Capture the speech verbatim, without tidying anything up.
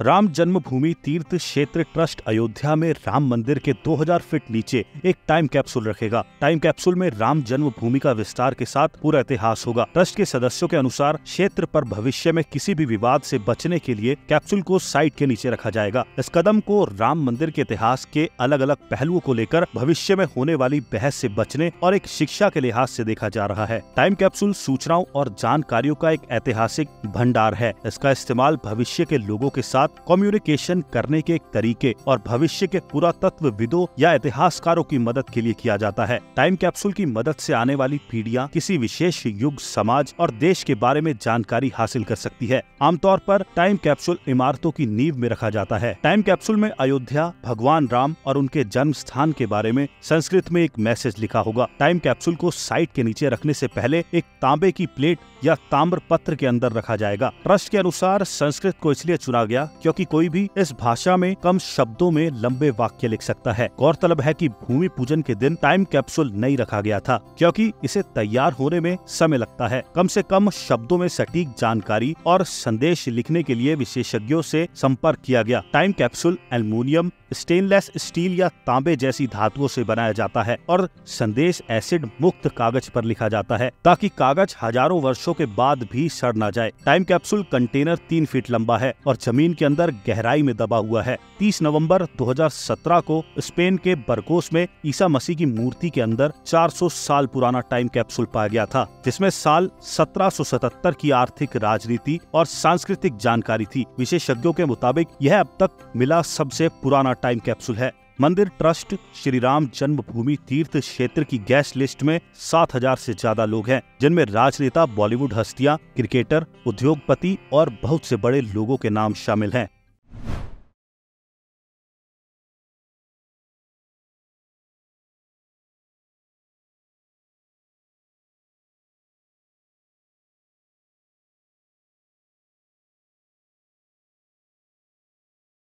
राम जन्मभूमि तीर्थ क्षेत्र ट्रस्ट अयोध्या में राम मंदिर के दो हजार फीट नीचे एक टाइम कैप्सूल रखेगा। टाइम कैप्सूल में राम जन्मभूमि का विस्तार के साथ पूरा इतिहास होगा। ट्रस्ट के सदस्यों के अनुसार क्षेत्र पर भविष्य में किसी भी विवाद से बचने के लिए कैप्सूल को साइट के नीचे रखा जाएगा। इस कदम को राम मंदिर के इतिहास के अलग अलग पहलुओं को लेकर भविष्य में होने वाली बहस से बचने और एक शिक्षा के लिहाज से देखा जा रहा है। टाइम कैप्सूल सूचनाओं और जानकारियों का एक ऐतिहासिक भंडार है। इसका इस्तेमाल भविष्य के लोगों के साथ कम्युनिकेशन करने के एक तरीके और भविष्य के पुरातत्वविदों या इतिहासकारों की मदद के लिए किया जाता है। टाइम कैप्सूल की मदद से आने वाली पीढ़ियां किसी विशेष युग, समाज और देश के बारे में जानकारी हासिल कर सकती है। आमतौर पर टाइम कैप्सूल इमारतों की नींव में रखा जाता है। टाइम कैप्सूल में अयोध्या, भगवान राम और उनके जन्म स्थान के बारे में संस्कृत में एक मैसेज लिखा होगा। टाइम कैप्सूल को साइट के नीचे रखने से पहले एक तांबे की प्लेट या ताम्र पत्र के अंदर रखा जाएगा। ट्रस्ट के अनुसार संस्कृत को इसलिए चुना गया क्योंकि कोई भी इस भाषा में कम शब्दों में लंबे वाक्य लिख सकता है। गौरतलब है कि भूमि पूजन के दिन टाइम कैप्सूल नहीं रखा गया था क्योंकि इसे तैयार होने में समय लगता है। कम से कम शब्दों में सटीक जानकारी और संदेश लिखने के लिए विशेषज्ञों से संपर्क किया गया। Time capsule aluminium, stainless steel या तांबे जैसी धातुओं से बनाया जाता है और संदेश एसिड मुक्त कागज पर लिखा जाता है ताकि कागज हजारों वर्षों के बाद भी सड़ न जाए। टाइम कैप्सूल कंटेनर तीन फीट लंबा है और जमीन के अंदर गहराई में दबा हुआ है। तीस नवंबर दो हजार सत्रह को स्पेन के बरकोस में ईसा मसीह की मूर्ति के अंदर चार सौ साल पुराना टाइम कैप्सूल पाया गया था, जिसमें साल सत्रह सौ सतहत्तर की आर्थिक, राजनीति और सांस्कृतिक जानकारी थी। विशेषज्ञों के मुताबिक यह अब तक मिला सबसे पुराना टाइम कैप्सूल है। मंदिर ट्रस्ट श्री राम जन्मभूमि तीर्थ क्षेत्र की गेस्ट लिस्ट में सात हजार से ज्यादा लोग हैं, जिनमें राजनेता, बॉलीवुड हस्तियां, क्रिकेटर, उद्योगपति और बहुत से बड़े लोगों के नाम शामिल हैं।